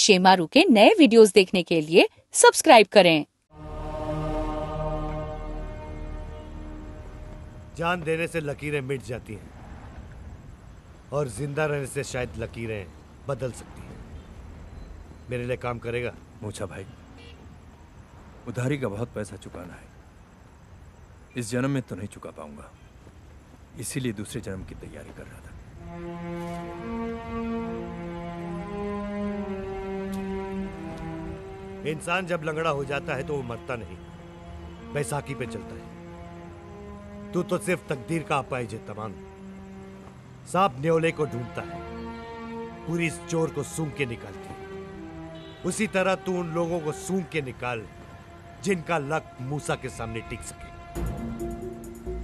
शेमारू के नए वीडियोस देखने के लिए सब्सक्राइब करें। जान देने से लकीरें मिट जाती हैं और जिंदा रहने से शायद लकीरें बदल सकती हैं। मेरे लिए काम करेगा मूछा भाई? उधारी का बहुत पैसा चुकाना है, इस जन्म में तो नहीं चुका पाऊंगा, इसीलिए दूसरे जन्म की तैयारी कर रहा था। इंसान जब लंगड़ा हो जाता है तो वो मरता नहीं, बैसाखी पे चलता है। तू तो सिर्फ तकदीर का अपाय जेतमान, सांप न्योले को ढूंढता है, पुलिस चोर को सूंघ के निकालती है। उसी तरह तू उन लोगों को सूंघ के निकाल जिनका लक मूसा के सामने टिक सके।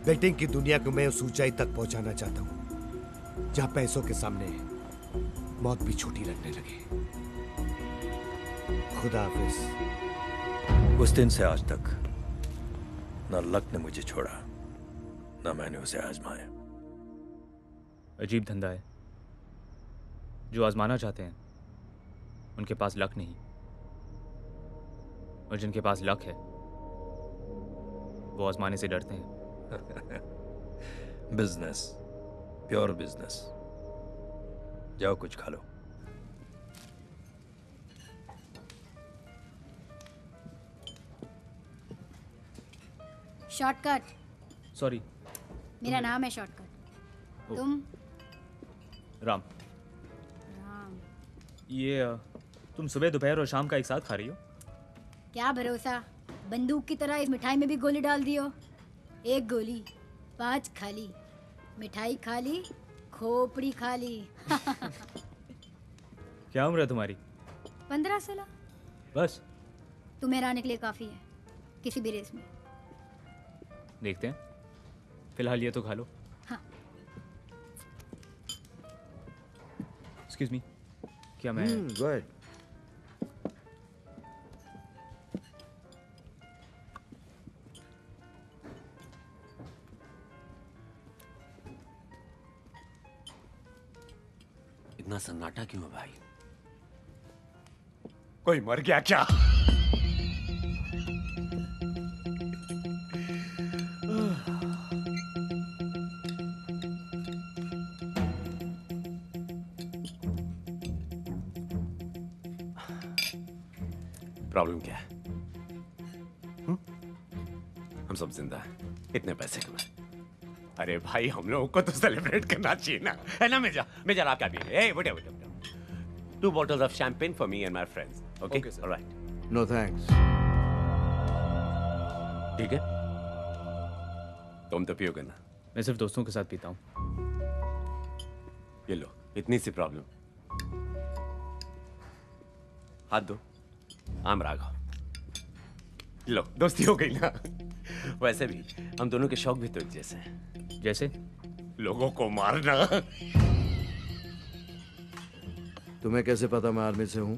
बेटिंग की दुनिया को मैं उस ऊंचाई तक पहुंचाना चाहता हूं जहां पैसों के सामने मौत भी छोटी लगने लगे। खुदा हाफिज। उस दिन से आज तक ना लक ने मुझे छोड़ा, ना मैंने उसे आजमाया। अजीब धंधा है, जो आजमाना चाहते हैं उनके पास लक नहीं, और जिनके पास लक है वो आजमाने से डरते हैं। Business, pure business. जाओ कुछ खा लो। शॉर्टकट। सॉरी, मेरा नाम है शॉर्टकट। तुम? राम। राम, ये तुम सुबह दोपहर और शाम का एक साथ खा रही हो? क्या भरोसा, बंदूक की तरह इस मिठाई में भी गोली डाल दियो। एक गोली, 5 खाली, मिठाई खाली, खोपड़ी खाली। क्या उम्र है तुम्हारी? 15-16। बस तुम्हें हराने के लिए काफी है, किसी भी रेस में। देखते हैं, फिलहाल ये तो खा लो। हाँ। Excuse me, क्या मैं इतना सन्नाटा क्यों है भाई? कोई मर गया क्या? प्रॉब्लम क्या है? हम सब जिंदा हैं, इतने पैसे कमाए। अरे भाई, हम लोगों को तो सेलिब्रेट करना चाहिए ना, है ना? मेजा मेजा आप क्या पी रहे? ए what what what 2 bottles of champagne for me and my friends. Okay? Okay, all right. No thanks. ठीक है, तुम तो पियोगे ना? मैं सिर्फ दोस्तों के साथ पीता हूँ। ये लो, इतनी सी प्रॉब्लम। हाथ दो। आम राघव। लो, दोस्ती हो गई ना। वैसे भी हम दोनों के शौक भी तो एक जैसे हैं। जैसे लोगों को मारना। तुम्हें कैसे पता मैं आर्मी से हूं?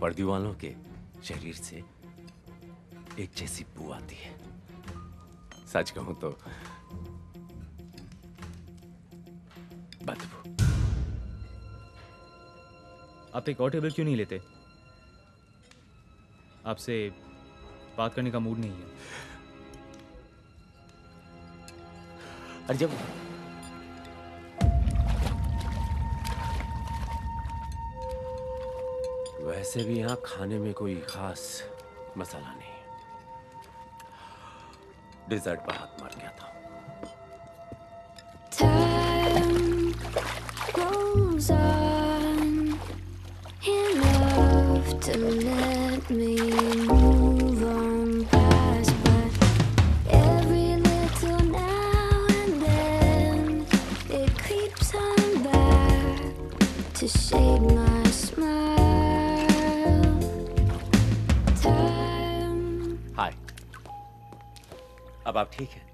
वर्दी वालों के शरीर से एक जैसी बू आती है। सच कहूं तो बदबू। आप एक और टेबल क्यों नहीं लेते? आपसे बात करने का मूड नहीं है। और जब वैसे भी यहाँ खाने में कोई खास मसाला नहीं है। डिजर्ट पर हाथ मार गया था। अब आप ठीक हैं?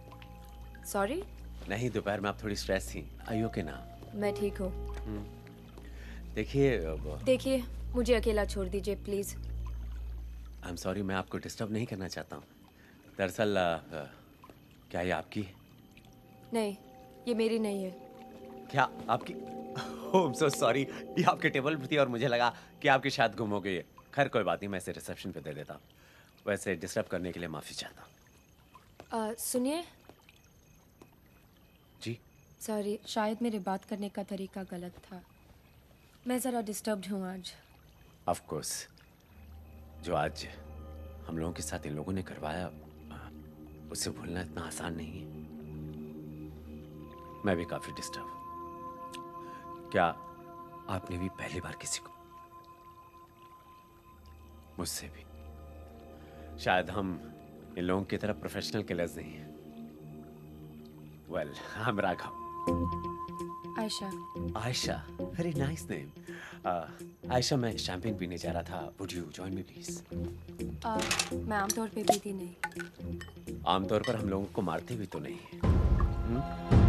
सॉरी? नहीं, दोपहर में आप थोड़ी स्ट्रेस थी। आइयो के ना? मैं ठीक हूँ। देखिए, मुझे अकेला छोड़ दीजिए प्लीज। आई एम सॉरी, मैं आपको डिस्टर्ब नहीं करना चाहता हूँ। दरअसल क्या ये आपकी है? नहीं, ये मेरी नहीं है। क्या आपकी I'm so sorry, ये आपके टेबल पर थी और मुझे लगा कि आपकी शायद गुम हो गई है। खैर कोई बात नहीं, मैं इसे रिसेप्शन पे दे देता हूँ। वैसे डिस्टर्ब करने के लिए माफ़ी चाहता हूँ। सुनिए जी। सॉरी, शायद मेरे बात करने का तरीका गलत था। मैं ज़रा डिस्टर्ब्ड हूँ आज। ऑफ कोर्स, जो आज हम लोगों के साथ इन लोगों ने करवाया उसे भूलना इतना आसान नहीं है। मैं भी काफ़ी डिस्टर्ब हूँ। क्या आपने भी पहली बार किसी को, मुझसे भी, शायद हम इन लोगों की तरह प्रोफेशनल किलर्स नहीं हैं। Well, I am Raghav. Ayesha. Ayesha, very nice name. Ayesha, मैं शैंपेन पीने जा रहा था, would you join me please? मैं आमतौर पे पीती नहीं। आमतौर पर हम लोगों को मारते भी तो नहीं।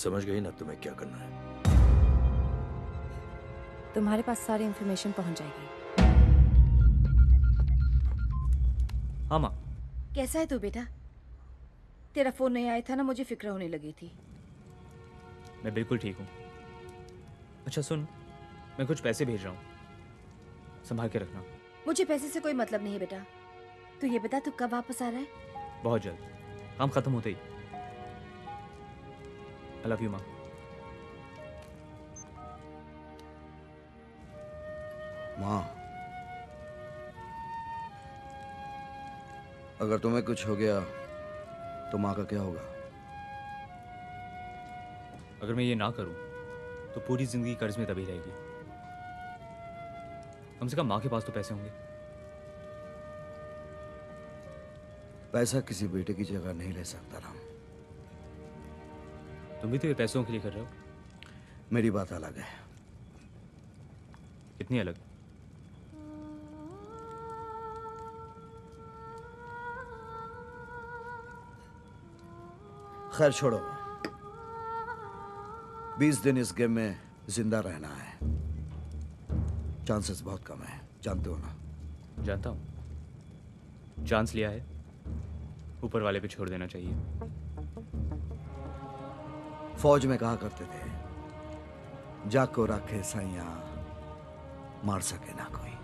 समझ गई ना तुम्हें क्या करना है? तुम्हारे पास सारी इंफॉर्मेशन पहुंच जाएगी। हाँ माँ। कैसा है तू बेटा? तेरा फोन नहीं आया था ना, मुझे फिक्र होने लगी थी। मैं बिल्कुल ठीक हूँ। अच्छा सुन, मैं कुछ पैसे भेज रहा हूँ, संभाल के रखना। मुझे पैसे से कोई मतलब नहीं बेटा। तू ये बता, तू कब वापस आ रहा है? बहुत जल्द, काम खत्म होते ही। I love you, माँ। माँ, अगर तुम्हें कुछ हो गया तो माँ का क्या होगा? अगर मैं ये ना करूं तो पूरी जिंदगी कर्ज में दबी रहेगी। कम से कम माँ के पास तो पैसे होंगे। पैसा किसी बेटे की जगह नहीं ले सकता राम। तुम भी तो ये पैसों के लिए कर रहे हो। मेरी बात अलग है। कितनी अलग? खैर छोड़ो, 20 दिन इस गेम में जिंदा रहना है। चांसेस बहुत कम है, जानते हो ना? जानता हूं, चांस लिया है, ऊपर वाले पे छोड़ देना चाहिए। फौज में कहा करते थे, जाको रखे सैया मार सके ना कोई।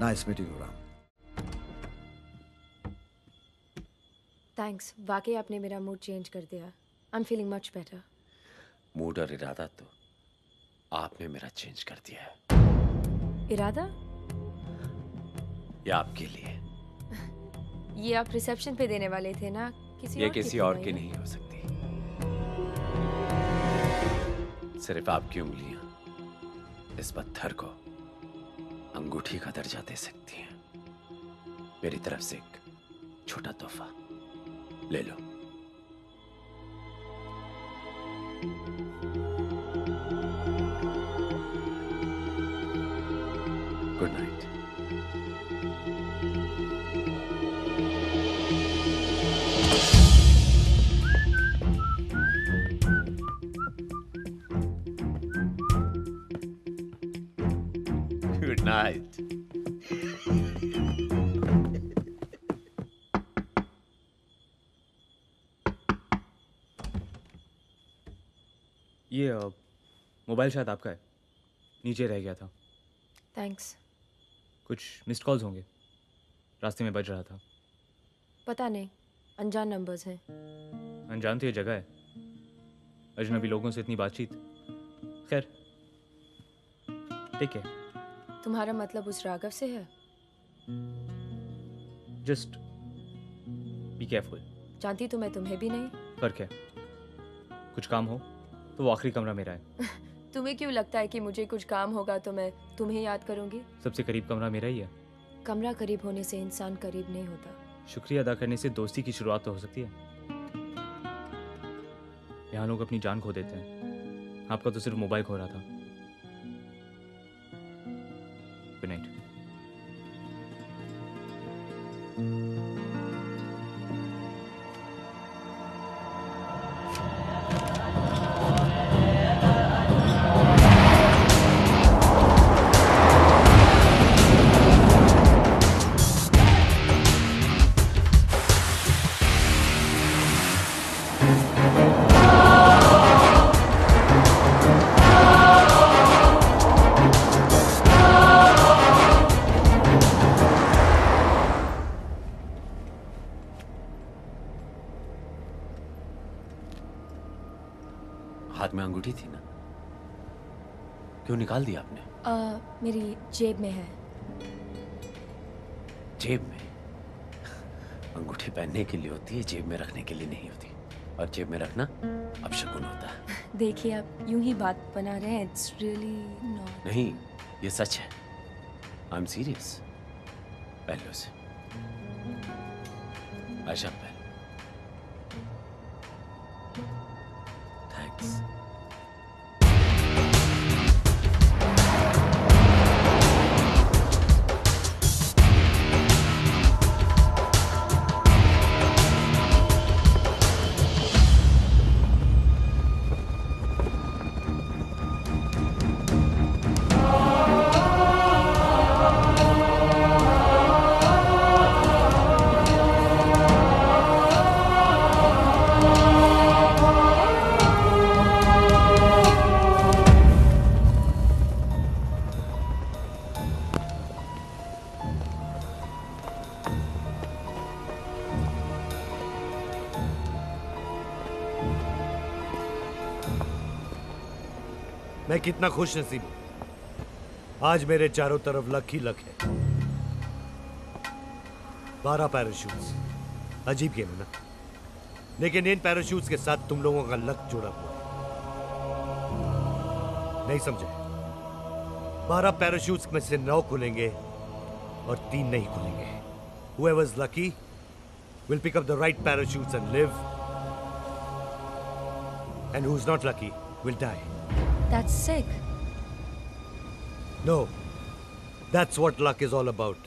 Nice meeting you Ram. Thanks, वाकई आपने मेरा मूड चेंज कर दिया। I am feeling much better. Mood और इरादा तो आपने मेरा चेंज कर दिया है। इरादा? ये आपके लिए। ये आप रिसेप्शन पे देने वाले थे ना? ये किसी और की नहीं हो सकती। सिर्फ आपकी उंगलियां इस पत्थर को अंगूठी का दर्जा दे सकती हैं। मेरी तरफ से एक छोटा तोहफा ले लो। Good night. Night. ये मोबाइल शायद आपका है, नीचे रह गया था। थैंक्स। कुछ मिस्ड कॉल्स होंगे, रास्ते में बज रहा था। पता नहीं, अनजान नंबर्स हैं। अनजान तो ये जगह है, अजनबी लोगों से इतनी बातचीत। खैर ठीक है। तुम्हारा मतलब उस राघव से है? Just be careful. जानती तो मैं तुम्हें भी नहीं। पर क्या कुछ काम हो तो वो आखिरी कमरा मेरा है। तुम्हें क्यों लगता है कि मुझे कुछ काम होगा तो मैं तुम्हें याद करूंगी? सबसे करीब कमरा मेरा ही है। कमरा करीब होने से इंसान करीब नहीं होता। शुक्रिया अदा करने से दोस्ती की शुरुआत तो हो सकती है। यहाँ लोग अपनी जान खो देते हैं, आपका तो सिर्फ मोबाइल खो रहा था। हाथ में अंगूठी थी ना, क्यों निकाल दिया आपने? मेरी जेब में है। जेब में? अंगूठी पहनने के लिए होती है, जेब में रखने के लिए नहीं होती, और जेब में रखना अपशगुन होता है। देखिए आप यूं ही बात बना रहे हैं, इट्स रियली नॉट। नहीं, ये सच है, आई एम सीरियस। पहले से आयशा, थैंक्स। मैं कितना खुश नसीब हूं, आज मेरे चारों तरफ लक ही लक है। 12 पैराशूट्स, अजीब गेम है ना, लेकिन इन पैराशूट्स के साथ तुम लोगों का लक जुड़ा हुआ है। नहीं समझे? 12 पैराशूट्स में से 9 खुलेंगे और 3 नहीं खुलेंगे। Whoever's lucky will pick up the right parachutes and live, and who's not lucky will die. That's sick. No, that's what luck is all about.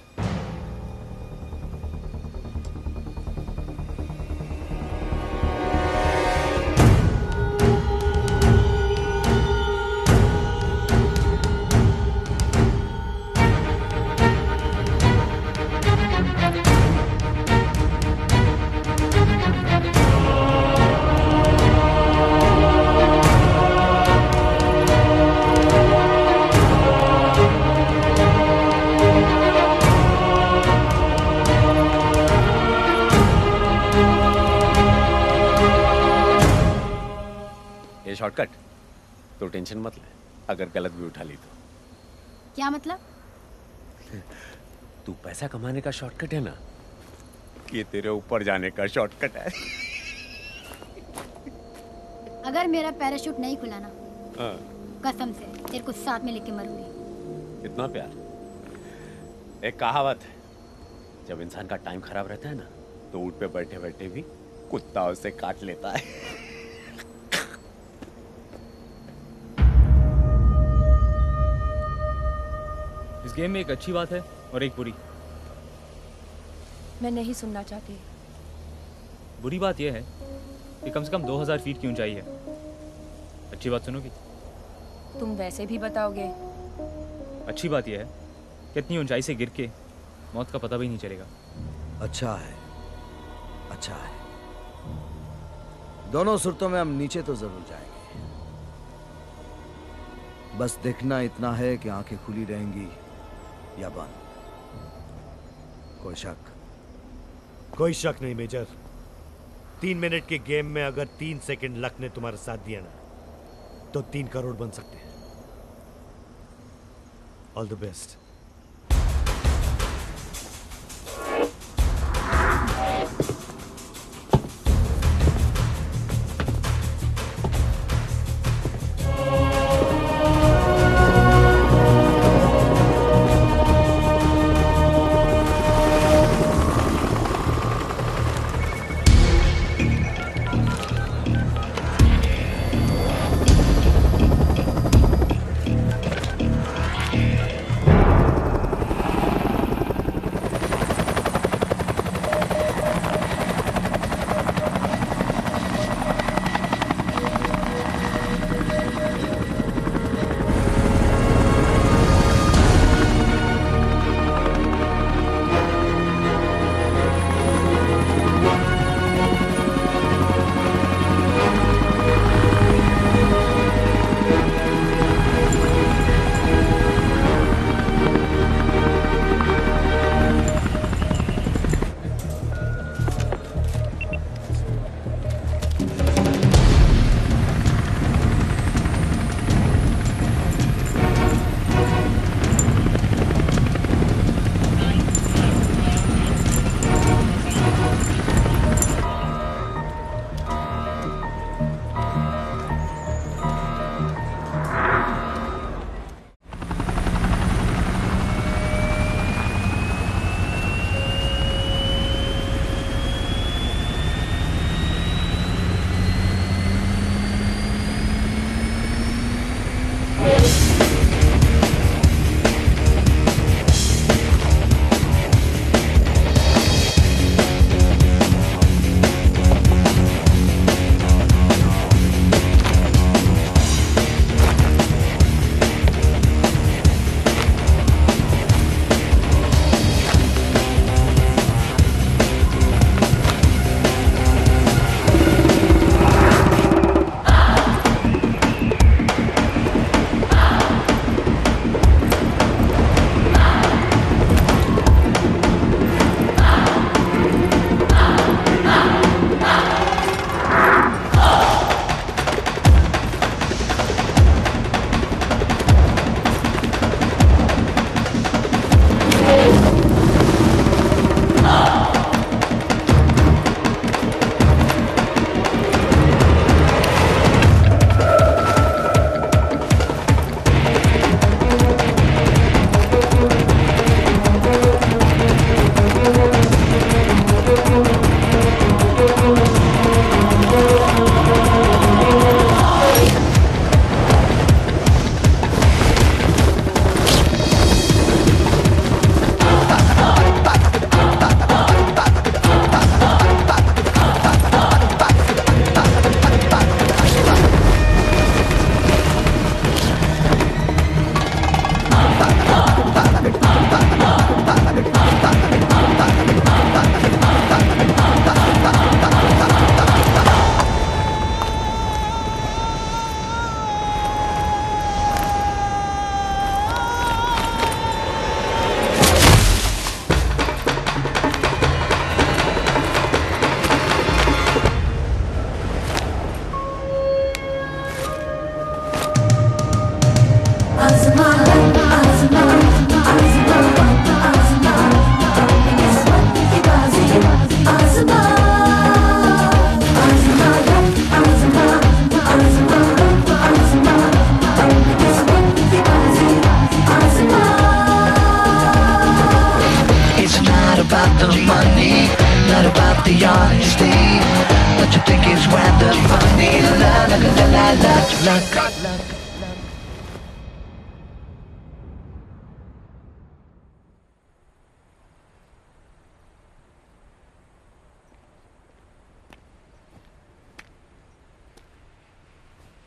Shortcut, तो टेंशन मत ले अगर गलत भी उठा ली तो। क्या मतलब? तू पैसा कमाने का शॉर्टकट है ना, कि तेरे ऊपर जाने का शॉर्टकट है। अगर मेरा पैराशूट नहीं खुला ना, कसम से तेरे को साथ में लेके मरूंगी। कितना प्यार। एक कहावत है, जब इंसान का टाइम खराब रहता है ना, तो ऊँट पे बैठे बैठे भी कुत्ता उसे काट लेता है। इस गेम में एक अच्छी बात है और एक बुरी। मैं नहीं सुनना चाहती। बुरी बात यह है कि कम से कम 2000 फीट की ऊंचाई है। अच्छी बात सुनोगी? तुम वैसे भी बताओगे। अच्छी बात यह है कि इतनी ऊंचाई से गिर के मौत का पता भी नहीं चलेगा। अच्छा है, अच्छा है। दोनों सूरतों में हम नीचे तो जरूर जाएंगे, बस देखना इतना है कि आंखें खुली रहेंगी या बंद। कोई शक नहीं मेजर। 3 मिनट के गेम में अगर 3 सेकंड लक ने तुम्हारा साथ दिया ना, तो 3 करोड़ बन सकते हैं। All the best.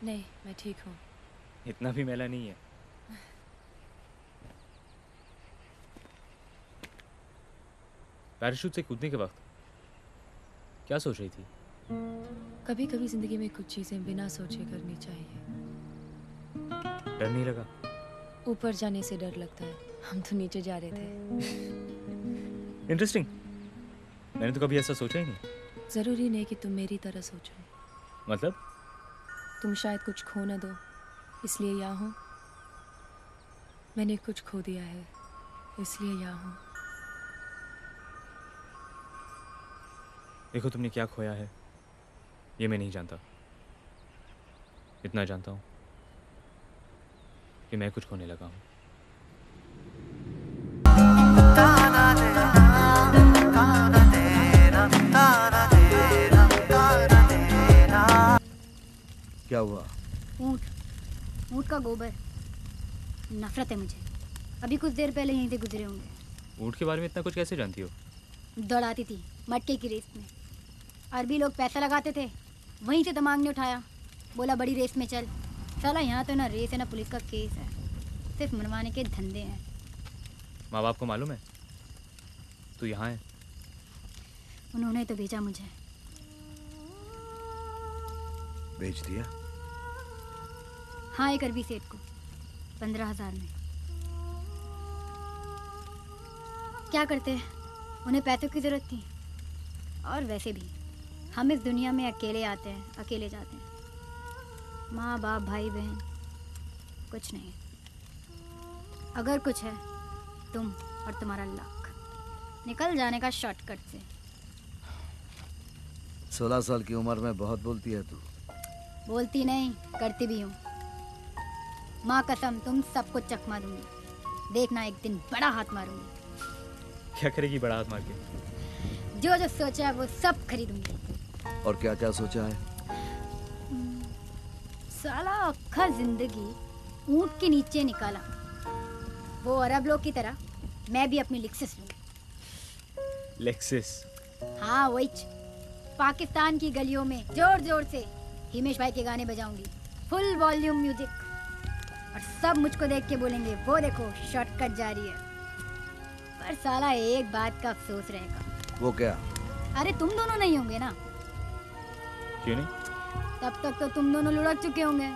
नहीं, मैं ठीक हूँ। इतना भी मेला नहीं है। पैराशूट से कूदने के वक्त क्या सोच रही थी? कभी कभी जिंदगी में कुछ चीजें बिना सोचे करनी चाहिए। डर नहीं लगा? ऊपर जाने से डर लगता है, हम तो नीचे जा रहे थे। इंटरेस्टिंग। मैंने तो कभी ऐसा सोचा ही नहीं। जरूरी नहीं कि तुम मेरी तरह सोचो। मतलब? तुम शायद कुछ खो ना दो, इसलिए यहाँ हूँ। मैंने कुछ खो दिया है, इसलिए यहाँ हूँ। देखो, तुमने क्या खोया है ये मैं नहीं जानता। इतना जानता हूँ कि मैं कुछ खोने लगा हूँ। क्या हुआ? ऊँट का गोबर। नफरत है मुझे। अभी कुछ देर पहले यहीं से गुजरे होंगे। ऊँट के बारे में इतना कुछ कैसे जानती हो? दौड़ाती थी मटके की रेस में। अरबी लोग पैसा लगाते थे, वहीं से दिमाग ने उठाया, बोला बड़ी रेस में चल। साला यहाँ तो ना रेस है ना पुलिस का केस है, सिर्फ मनवाने के धंधे हैं। माँ बाप को मालूम है तू यहाँ है? उन्होंने तो भेजा मुझे। भेज दिया? हाँ, एक अरबी सेठ को 15,000 में। क्या करते, उन्हें पैसों की जरूरत थी। और वैसे भी हम इस दुनिया में अकेले आते हैं, अकेले जाते हैं। माँ बाप, भाई बहन, कुछ नहीं। अगर कुछ है, तुम और तुम्हारा लक। निकल जाने का शॉर्टकट से। 16 साल की उम्र में बहुत बोलती है तू। बोलती नहीं, करती भी हूँ। माँ कसम, तुम सबको चकमा दूंगी। देखना, एक दिन बड़ा हाथ मारूंगी। क्या करेगी बड़ा हाथ मार के? जो जो सोचा है वो सब खरीदूंगी। और क्या क्या सोचा है? साला अक्खा जिंदगी ऊँट के नीचे निकाला। वो अरब लोग की तरह मैं भी अपनी लेक्सिस लूंगी। लेक्सिस? हाँ, वही। पाकिस्तान की गलियों में जोर जोर से हिमेश भाई के गाने बजाऊंगी, फुल वॉल्यूम म्यूजिक। और सब मुझको देख के बोलेंगे, वो देखो शॉर्टकट जा रही है। पर साला एक बात का अफसोस रहेगा। वो क्या? अरे तुम दोनों नहीं होंगे ना। क्यों नहीं? तब तक तो तुम दोनों लुढ़क चुके होंगे।